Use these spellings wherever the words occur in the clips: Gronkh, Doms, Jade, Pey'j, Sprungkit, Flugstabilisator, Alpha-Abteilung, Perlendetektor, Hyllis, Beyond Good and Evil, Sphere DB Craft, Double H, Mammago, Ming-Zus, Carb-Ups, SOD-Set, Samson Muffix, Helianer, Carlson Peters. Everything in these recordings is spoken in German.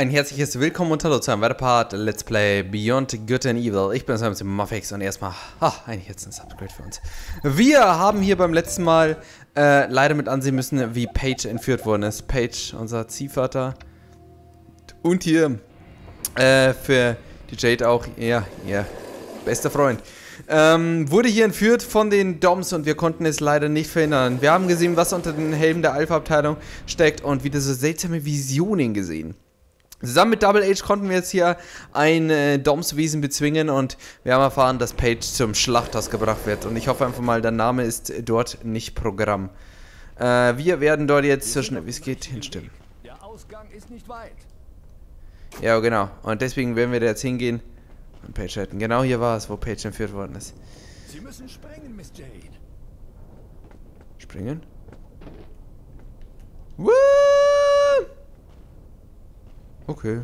Ein herzliches Willkommen und hallo zu einem weiteren Part Let's Play Beyond Good and Evil. Ich bin Samson Muffix und erstmal, ein Herzens-Upgrade für uns. Wir haben hier beim letzten Mal leider mit ansehen müssen, wie Pey'j entführt worden ist. Pey'j, unser Ziehvater. Und hier für die Jade auch, ja, bester Freund. Wurde hier entführt von den Doms und wir konnten es leider nicht verhindern. Wir haben gesehen, was unter den Helmen der Alpha-Abteilung steckt und wieder so seltsame Visionen gesehen. Zusammen mit Double H konnten wir jetzt hier ein Domswesen bezwingen und wir haben erfahren, dass Pey'j zum Schlachthaus gebracht wird. Und ich hoffe einfach mal, der Name ist dort nicht Programm. Wir werden dort jetzt so schnell wie es geht hinstimmen. Der Ausgang ist nicht weit. Ja, genau. Und deswegen werden wir da jetzt hingehen und Pey'j retten. Genau hier war es, wo Pey'j entführt worden ist. Sie müssen springen, Miss Jade. Springen? Woo! Okay.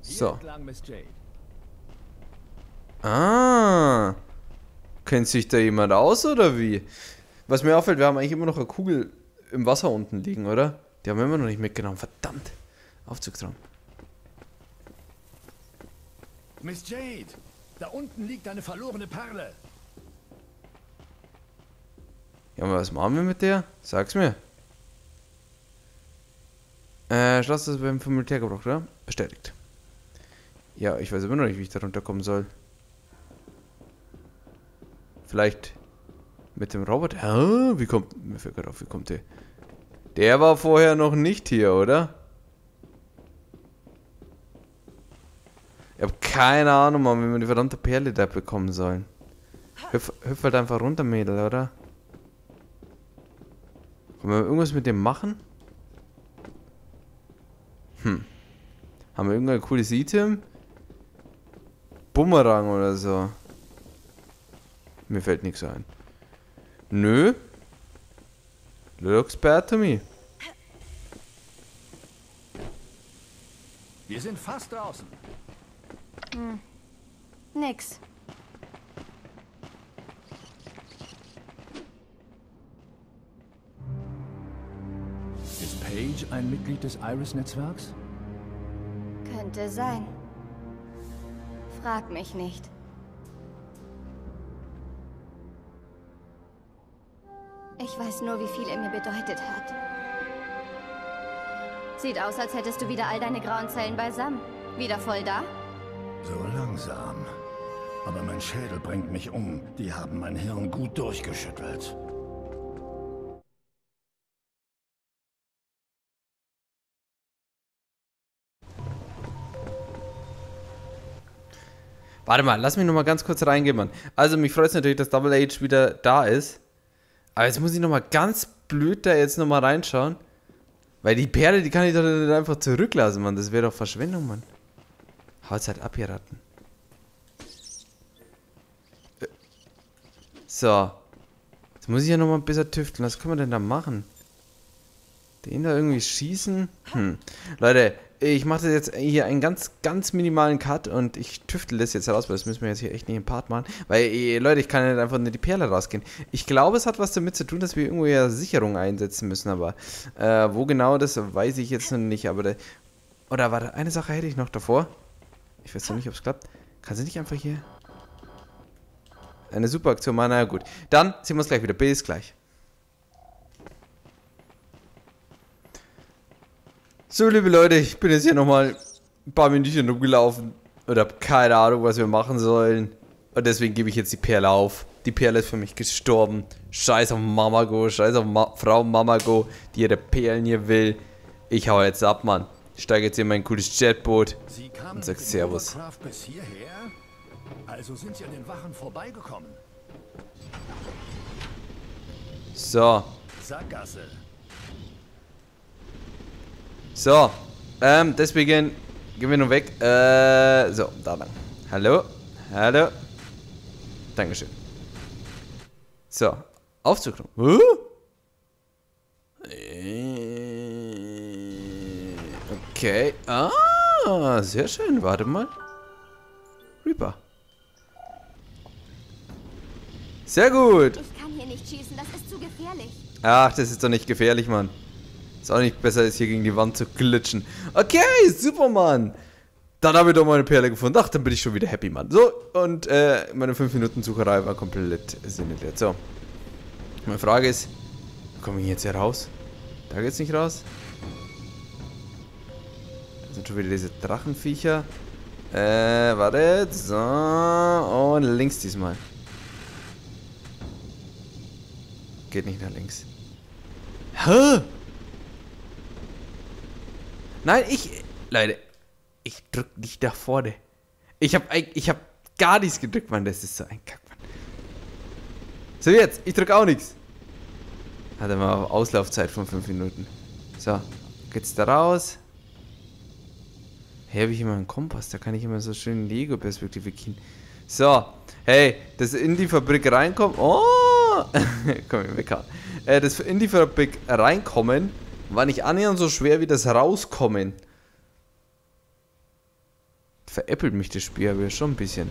So. Ah. Kennt sich da jemand aus oder wie? Was mir auffällt, wir haben eigentlich immer noch eine Kugel im Wasser unten liegen, oder? Die haben wir immer noch nicht mitgenommen. Verdammt. Aufzugsraum. Miss Jade, da unten liegt eine verlorene Perle. Ja, aber was machen wir mit der? Sag's mir. Schloss ist beim Militär gebraucht, oder? Bestätigt. Ja, ich weiß immer noch nicht, wie ich da runterkommen soll. Vielleicht mit dem Roboter. Hä? Wie kommt... Mir fällt gerade auf, wie kommt der? Der war vorher noch nicht hier, oder? Ich habe keine Ahnung, Mann, wie wir die verdammte Perle da bekommen sollen. Hüpf halt einfach runter, Mädel, oder? Wollen wir irgendwas mit dem machen? Haben wir irgendein cooles Item? Bumerang oder so. Mir fällt nichts ein. Nö. Looks bad to me. Wir sind fast draußen. Nix. Pey'j ein Mitglied des Iris-Netzwerks? Könnte sein. Frag mich nicht. Ich weiß nur, wie viel er mir bedeutet hat. Sieht aus, als hättest du wieder all deine grauen Zellen beisammen. Wieder voll da? So langsam. Aber mein Schädel bringt mich um. Die haben mein Hirn gut durchgeschüttelt. Warte mal, lass mich nochmal ganz kurz reingehen, Mann. Also, mich freut es natürlich, dass Double H wieder da ist. Aber jetzt muss ich nochmal ganz blöd da jetzt nochmal reinschauen. Weil die Perle, die kann ich doch nicht einfach zurücklassen, Mann. Das wäre doch Verschwendung, Mann. Haut's halt ab, ihr Ratten. So. Jetzt muss ich ja nochmal ein bisschen tüfteln. Was können wir denn da machen? Den da irgendwie schießen? Leute. Ich mache jetzt hier einen ganz, ganz minimalen Cut und ich tüftel das jetzt heraus, weil das müssen wir jetzt hier echt nicht im Part machen. Weil, Leute, ich kann nicht einfach nur die Perle rausgehen. Ich glaube, es hat was damit zu tun, dass wir irgendwo ja Sicherung einsetzen müssen, aber wo genau, das weiß ich jetzt noch nicht. Aber oder warte, eine Sache hätte ich noch davor. Ich weiß noch nicht, ob es klappt. Kann sie nicht einfach hier... Eine super Aktion machen, naja gut. Dann sehen wir uns gleich wieder. Bis gleich. So, liebe Leute, ich bin jetzt hier nochmal ein paar Minuten rumgelaufen und habe keine Ahnung, was wir machen sollen. Und deswegen gebe ich jetzt die Perle auf. Die Perle ist für mich gestorben. Scheiß auf Mammago, scheiß auf Frau Mammago, die ihre Perlen hier will. Ich hau jetzt ab, Mann. Ich steige jetzt hier in mein cooles Jetboot und sag Servus. Bis hierher? Also sind sie an den Wachen vorbeigekommen. So. Sackgasse. So, deswegen gehen wir nun weg. So, da lang. Hallo, hallo. Dankeschön. So, Aufzug. Okay. Ah, sehr schön. Warte mal. Reaper. Sehr gut. Ich kann hier nicht schießen, das ist zu gefährlich. Ach, das ist doch nicht gefährlich, Mann. Ist auch nicht besser, als hier gegen die Wand zu glitschen. Okay, super, Mann. Dann habe ich doch meine Perle gefunden. Ach, dann bin ich schon wieder happy, Mann. So, und meine 5 Minuten Sucherei war komplett sinnlos. So. Meine Frage ist, komme ich jetzt hier raus? Da geht's nicht raus. Da sind schon wieder diese Drachenviecher. Wartet. So. Und links diesmal. Geht nicht nach links. Hä? Nein, Leute. Ich drück nicht nach vorne. Ich hab gar nichts gedrückt, Mann. Das ist so ein Kack, Mann. So, jetzt. Ich drück auch nichts. Hat er mal Auslaufzeit von 5 Minuten. So. Geht's da raus? Hey, habe ich immer einen Kompass. Da kann ich immer so schön in die Ego-Perspektive gehen. So. Hey, das in die Fabrik reinkommen. Oh! Komm, ich weg. Das in die Fabrik reinkommen war nicht annähernd so schwer wie das rauskommen. Veräppelt mich das Spiel aber schon ein bisschen.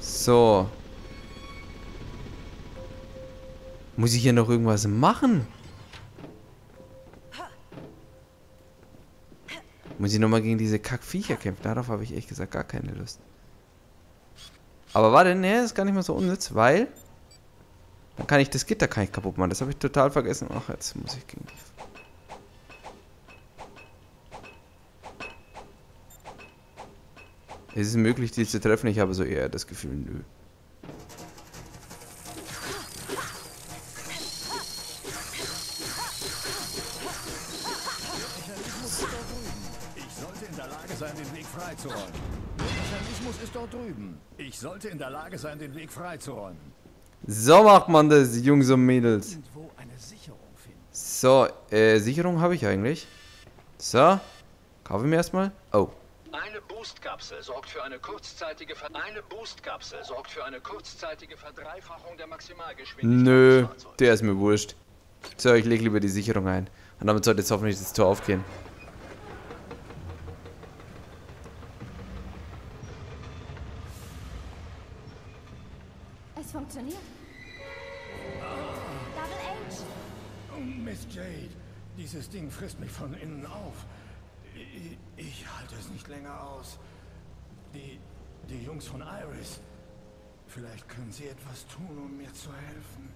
So. Muss ich hier noch irgendwas machen? Muss ich nochmal gegen diese Kackviecher kämpfen? Darauf habe ich echt gesagt gar keine Lust. Aber warte, ne, ist gar nicht mal so unnütz, weil dann kann ich das Gitter kann ich kaputt machen. Das habe ich total vergessen. Ach, jetzt muss ich gegen die. Es ist möglich, die zu treffen. Ich habe so eher das Gefühl, nö. Ich sollte in der Lage sein, den Weg freizuräumen. So macht man das, Jungs und Mädels. So, Sicherung habe ich eigentlich. So, kaufe ich mir erstmal. Oh. Eine Boostkapsel sorgt für eine kurzzeitige Verdreifachung der Maximalgeschwindigkeit. Nö, der ist mir wurscht. So, ich lege lieber die Sicherung ein. Und damit sollte jetzt hoffentlich das Tor aufgehen. Es funktioniert. Double H. Oh, Miss Jade, dieses Ding frisst mich von innen auf. Ich halte es nicht länger aus. Die Jungs von Iris. Vielleicht können sie etwas tun, um mir zu helfen.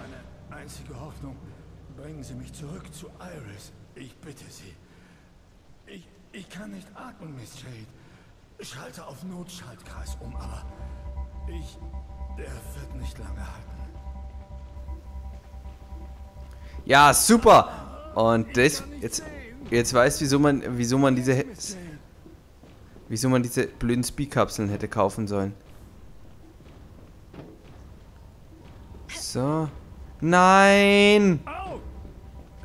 Meine einzige Hoffnung, bringen Sie mich zurück zu Iris. Ich bitte Sie. Ich kann nicht atmen, Miss Jade. Schalte auf Notschaltkreis um, aber der wird nicht lange halten. Ja, super. Und das jetzt. Jetzt weiß, wieso man diese blöden Speed-Kapseln hätte kaufen sollen. So. Nein!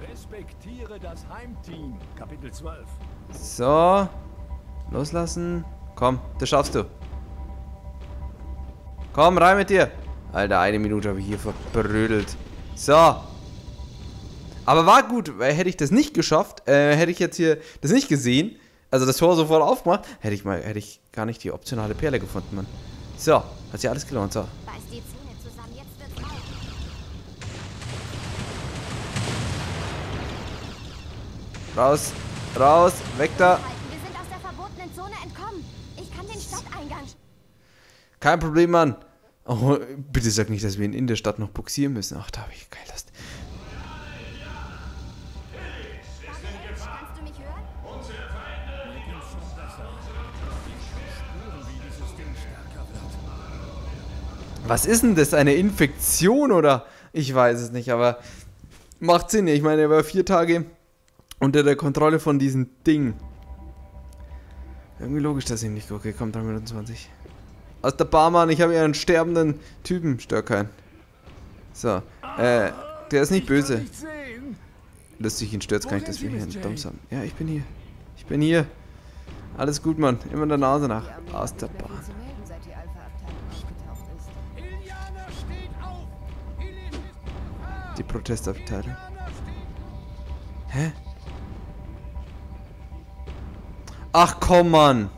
Respektiere das Heimteam. Kapitel 12. So. Loslassen. Komm, das schaffst du. Komm, rein mit dir. Alter, eine Minute habe ich hier verbrödelt. So. Aber war gut, weil hätte ich das nicht geschafft, hätte ich jetzt hier das nicht gesehen, also das Tor sofort aufgemacht, hätte ich gar nicht die optionale Perle gefunden, Mann. So, hat sich alles gelohnt, so. Beiß die Zähne zusammen, jetzt wird's laut. Raus, raus, weg da. Wir sind aus der verbotenen Zone entkommen. Ich kann den Stadteingang. Kein Problem, Mann. Oh, bitte sag nicht, dass wir ihn in der Stadt noch buxieren müssen. Ach, da habe ich keine Lust. Was ist denn das? Eine Infektion oder? Ich weiß es nicht, aber macht Sinn. Ich meine, er war 4 Tage unter der Kontrolle von diesem Ding. Irgendwie logisch, dass ich nicht gucke. Okay, komm, 3 Minuten 20. Aus der Bar, Mann. Ich habe hier einen sterbenden Typen. Stör keinen. So. Der ist nicht böse. Lustig, ihn stört's gar nicht, dass wir hier einen Doms haben. Ja, ich bin hier. Ich bin hier. Alles gut, Mann. Immer der Nase nach. Aus der Bahn. Die Protestabteilung. Hä? Ach komm, Mann.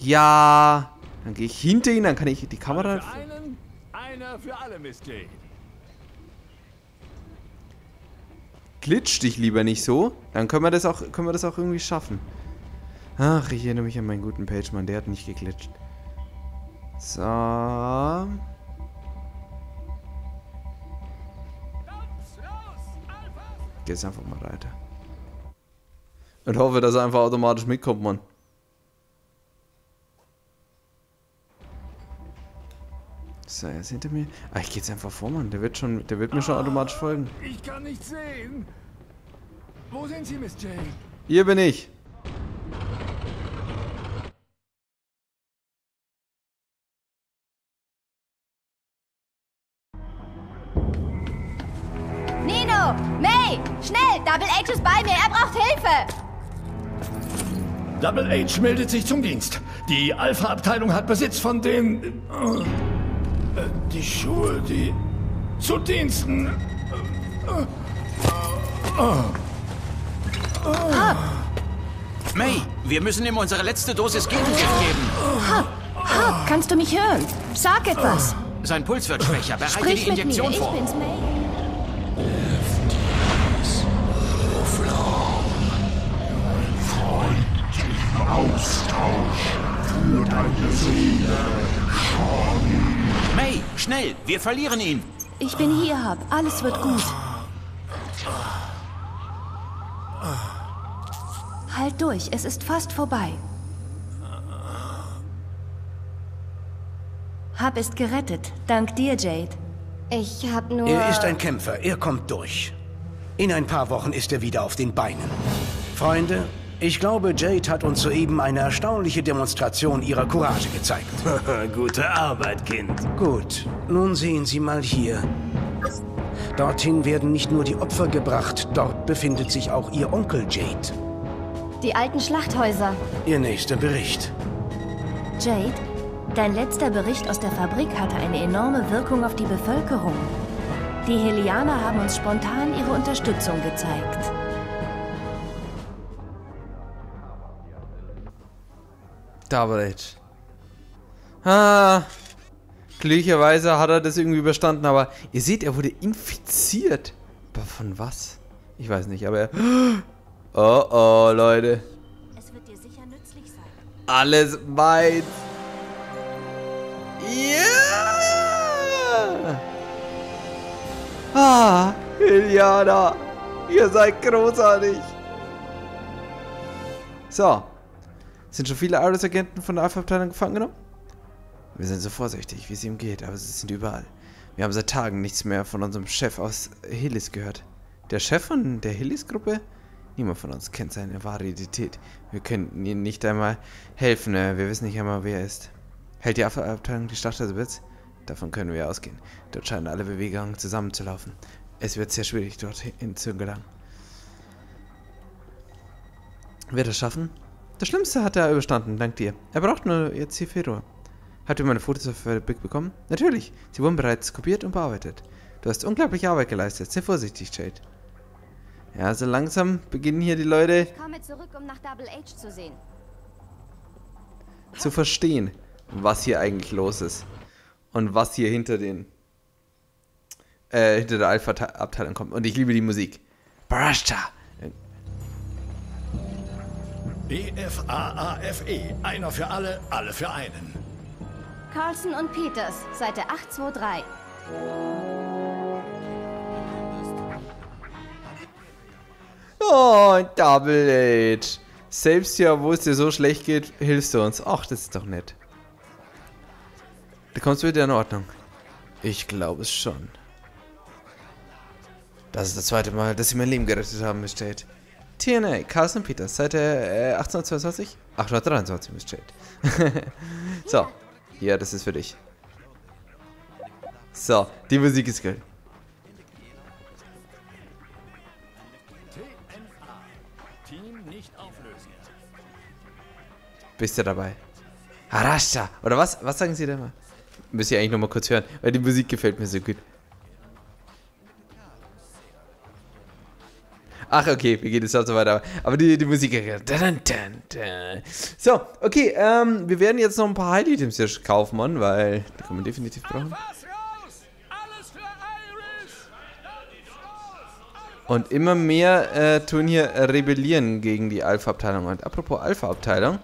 Ja. Dann gehe ich hinter ihn, dann kann ich die Kamera... Einer für einen, einer für alle, Miss Jade. Glitsch dich lieber nicht so. Dann können wir das auch irgendwie schaffen. Ach, ich erinnere mich an meinen guten Pey'j, Mann. Der hat nicht geglitscht. So. Geht's einfach mal weiter. Und hoffe, dass er einfach automatisch mitkommt, Mann. So, er ist hinter mir. Ah, ich geh jetzt einfach vor, Mann. Der wird schon, der wird mir schon automatisch folgen. Ich kann nicht sehen. Wo sind Sie, Miss Jane? Hier bin ich. Nino! May! Schnell! Double H ist bei mir. Er braucht Hilfe! Double H meldet sich zum Dienst. Die Alpha-Abteilung hat Besitz von den... die Schuhe, die... Zu Diensten... May, wir müssen ihm unsere letzte Dosis Gegengift geben. Harp, kannst du mich hören? Sag etwas. Sein Puls wird schwächer. Bereite die Injektion vor. Ich bin's, May. Austausch für deine Seele, Sean. May, schnell, wir verlieren ihn. Ich bin hier, Harp. Alles wird gut. Halt durch, es ist fast vorbei. Harp ist gerettet, dank dir, Jade. Ich hab nur... Er ist ein Kämpfer, er kommt durch. In ein paar Wochen ist er wieder auf den Beinen. Freunde... Ich glaube, Jade hat uns soeben eine erstaunliche Demonstration ihrer Courage gezeigt. Gute Arbeit, Kind. Gut, nun sehen Sie mal hier. Dorthin werden nicht nur die Opfer gebracht, dort befindet sich auch Ihr Onkel Jade. Die alten Schlachthäuser. Ihr nächster Bericht. Jade, dein letzter Bericht aus der Fabrik hatte eine enorme Wirkung auf die Bevölkerung. Die Helianer haben uns spontan ihre Unterstützung gezeigt. Double H. Ah, glücklicherweise hat er das irgendwie überstanden, aber ihr seht, er wurde infiziert. Aber von was? Ich weiß nicht, aber er... Oh, oh, Leute. Es wird dir sicher nützlich sein. Alles meins. Yeah! Ah, Iliana, ihr seid großartig. So. Sind schon viele Iris-Agenten von der Alpha-Abteilung gefangen genommen? Wir sind so vorsichtig, wie es ihm geht, aber sie sind überall. Wir haben seit Tagen nichts mehr von unserem Chef aus Hillis gehört. Der Chef von der Hillis-Gruppe? Niemand von uns kennt seine wahre Identität. Wir könnten ihnen nicht einmal helfen, wir wissen nicht einmal, wer er ist. Hält die Alpha-Abteilung die Stadt also Blitz? Davon können wir ausgehen. Dort scheinen alle Bewegungen zusammenzulaufen. Es wird sehr schwierig, dorthin zu gelangen. Wird er schaffen? Das Schlimmste hat er überstanden, dank dir. Er braucht nur jetzt hier Fedor. Habt ihr meine Fotos auf Fabrik bekommen? Natürlich, sie wurden bereits kopiert und bearbeitet. Du hast unglaubliche Arbeit geleistet. Sehr vorsichtig, Jade. Ja, also langsam beginnen hier die Leute... Ich komme zurück, um nach Double H zu sehen. ...zu verstehen, was hier eigentlich los ist. Und was hier hinter den... hinter der Alpha-Abteilung kommt. Und ich liebe die Musik. Barashta! BFAAFE. Einer für alle, alle für einen. Carlson und Peters, Seite 823. Oh, Double H. Selbst ja, wo es dir so schlecht geht, hilfst du uns. Ach, das ist doch nett. Du kommst wieder in Ordnung. Ich glaube es schon. Das ist das zweite Mal, dass sie mein Leben gerettet haben, Miss Jade. TNA, Carlson Peters, Seite 1822? 823, Miss Jade. So. Ja, das ist für dich. So, die Musik ist geil. Bist du dabei? Harascha! Oder was? Was sagen sie da mal? Müsst ihr eigentlich nochmal kurz hören, weil die Musik gefällt mir so gut. Ach, okay, wir gehen jetzt also weiter. Aber die Musik... So, okay, wir werden jetzt noch ein paar Heil-Items hier kaufen, Mann, weil... Die kann man definitiv brauchen. Und immer mehr tun hier rebellieren gegen die Alpha-Abteilung. Und apropos Alpha-Abteilung...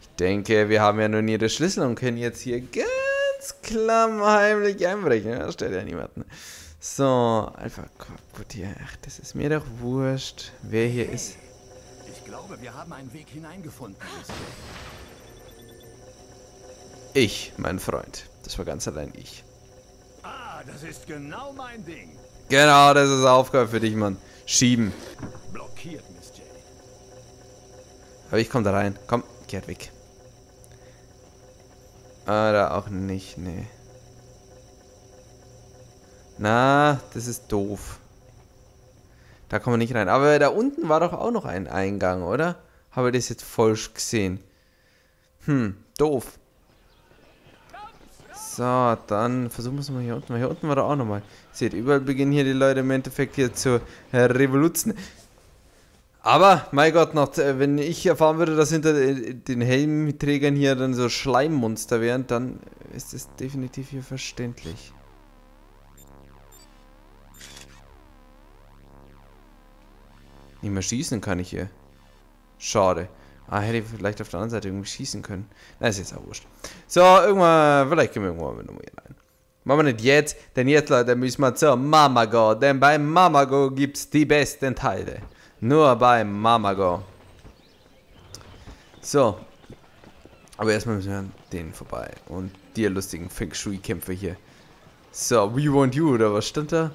Ich denke, wir haben ja nun ihre Schlüssel und können jetzt hier... klammheimlich einbrechen, ja, das stellt ja niemanden. So, einfach hier. Ach, das ist mir doch wurscht, wer hier ist. Ich glaube, wir haben einen Weg hineingefunden. Ich, mein Freund. Das war ganz allein ich. Ah, das ist genau mein Ding. Genau, das ist Aufgabe für dich, Mann. Schieben. Blockiert, Miss Jade. Aber ich komm da rein. Komm, kehrt weg. Oder auch nicht, nee. Na, das ist doof. Da kommen wir nicht rein. Aber da unten war doch auch noch ein Eingang, oder? Habe ich das jetzt falsch gesehen? Hm, doof. So, dann versuchen wir es mal hier unten. Hier unten war da auch nochmal. Seht, überall beginnen hier die Leute im Endeffekt hier zu revolutionieren. Aber, mein Gott, noch, wenn ich erfahren würde, dass hinter den Helmträgern hier dann so Schleimmonster wären, dann ist es definitiv hier verständlich. Nicht mehr schießen kann ich hier. Schade. Ah, hätte ich vielleicht auf der anderen Seite irgendwie schießen können. Na, ist jetzt auch wurscht. So, irgendwann, vielleicht können wir irgendwann nochmal hier rein. Machen wir nicht jetzt, denn jetzt, Leute, müssen wir zur Mammago, denn bei Mammago gibt's die besten Teile. Nur bei Mammago. So. Aber erstmal müssen wir an denen vorbei. Und die lustigen Feng Shui-Kämpfe hier. So, we want you, oder was stand da?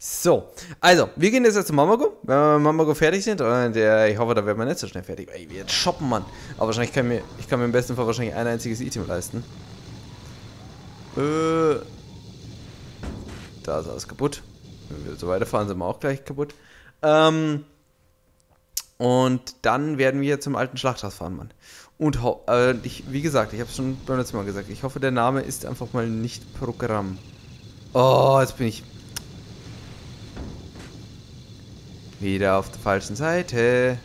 So. Also, wir gehen jetzt zu Mammago. Wenn wir mit Mammago fertig sind. Und ich hoffe, da werden wir nicht so schnell fertig. Ey, wir jetzt shoppen, Mann. Aber wahrscheinlich kann ich mir im besten Fall wahrscheinlich ein einziges Item leisten. Da ist alles kaputt. Wenn wir so weiterfahren, sind wir auch gleich kaputt. Und dann werden wir zum alten Schlachthaus fahren, Mann. Und wie gesagt, ich habe es schon beim letzten Mal gesagt, ich hoffe, der Name ist einfach mal nicht Programm. Oh, jetzt bin ich wieder auf der falschen Seite.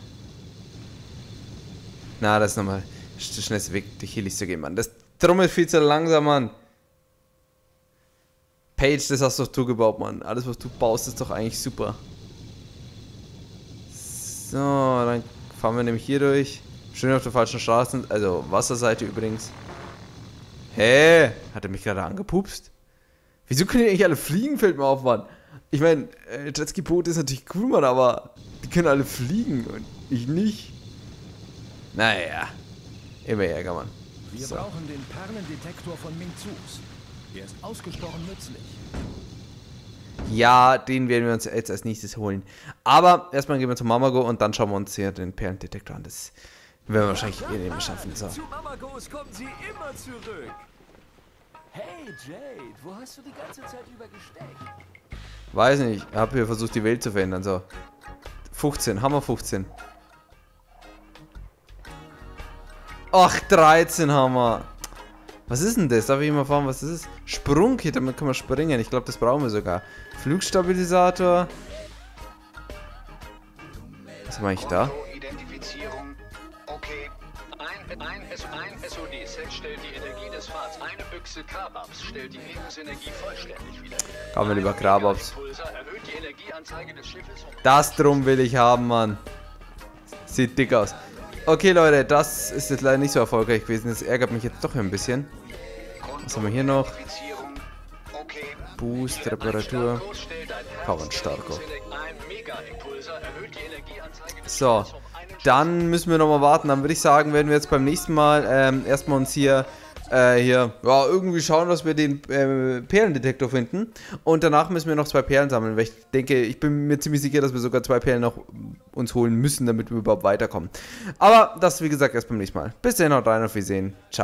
Na, das ist nochmal der schnellste Weg, dich hier zu gehen, Mann. Das Trommel ist viel zu langsam, Mann. Pey'j, das hast doch du gebaut, Mann. Alles, was du baust, ist doch eigentlich super. So, dann fahren wir nämlich hier durch. Schön auf der falschen Straße, also Wasserseite übrigens. Hä? Hat er mich gerade angepupst? Wieso können die eigentlich alle fliegen, fällt mir auf, Mann. Ich meine, Jetski-Boot ist natürlich cool, Mann, aber die können alle fliegen und ich nicht. Naja, immer Ärger, Mann. Wir brauchen den Perlendetektor von Ming-Zus. Der ist ausgesprochen nützlich. Ja, den werden wir uns jetzt als nächstes holen. Aber erstmal gehen wir zu Mammago und dann schauen wir uns hier den Perlendetektor an. Das werden wir wahrscheinlich eben schaffen. So. Zu Mammagos kommen sie immer zurück. Hey Jade, wo hast du die ganze Zeit über gesteckt? Weiß nicht, ich habe hier versucht, die Welt zu verändern. So. 15, Hammer 15. Ach, 13 Hammer. Was ist denn das? Darf ich mal erfahren, was das ist? Sprungkit, damit kann man springen. Ich glaube, das brauchen wir sogar. Flugstabilisator. Was mache ich da? Identifizierung. Okay. Ein SOD-Set stellt die Energie des Fahrs. Eine Büchse Carb-Ups stellt die Lebensenergie vollständig wieder. Kommen wir lieber Carb-Ups. Das drum will ich haben, Mann. Sieht dick aus. Okay, Leute, das ist jetzt leider nicht so erfolgreich gewesen. Das ärgert mich jetzt doch ein bisschen. Was haben wir hier noch? Boost, Reparatur. Power Starko. So, dann müssen wir nochmal warten. Dann würde ich sagen, werden wir jetzt beim nächsten Mal erstmal uns hier... ja, irgendwie schauen, dass wir den Perlendetektor finden. Und danach müssen wir noch 2 Perlen sammeln, weil ich denke, ich bin mir ziemlich sicher, dass wir sogar 2 Perlen noch uns holen müssen, damit wir überhaupt weiterkommen. Aber das, wie gesagt, erst beim nächsten Mal. Bis dahin, haut rein, auf Wiedersehen. Ciao.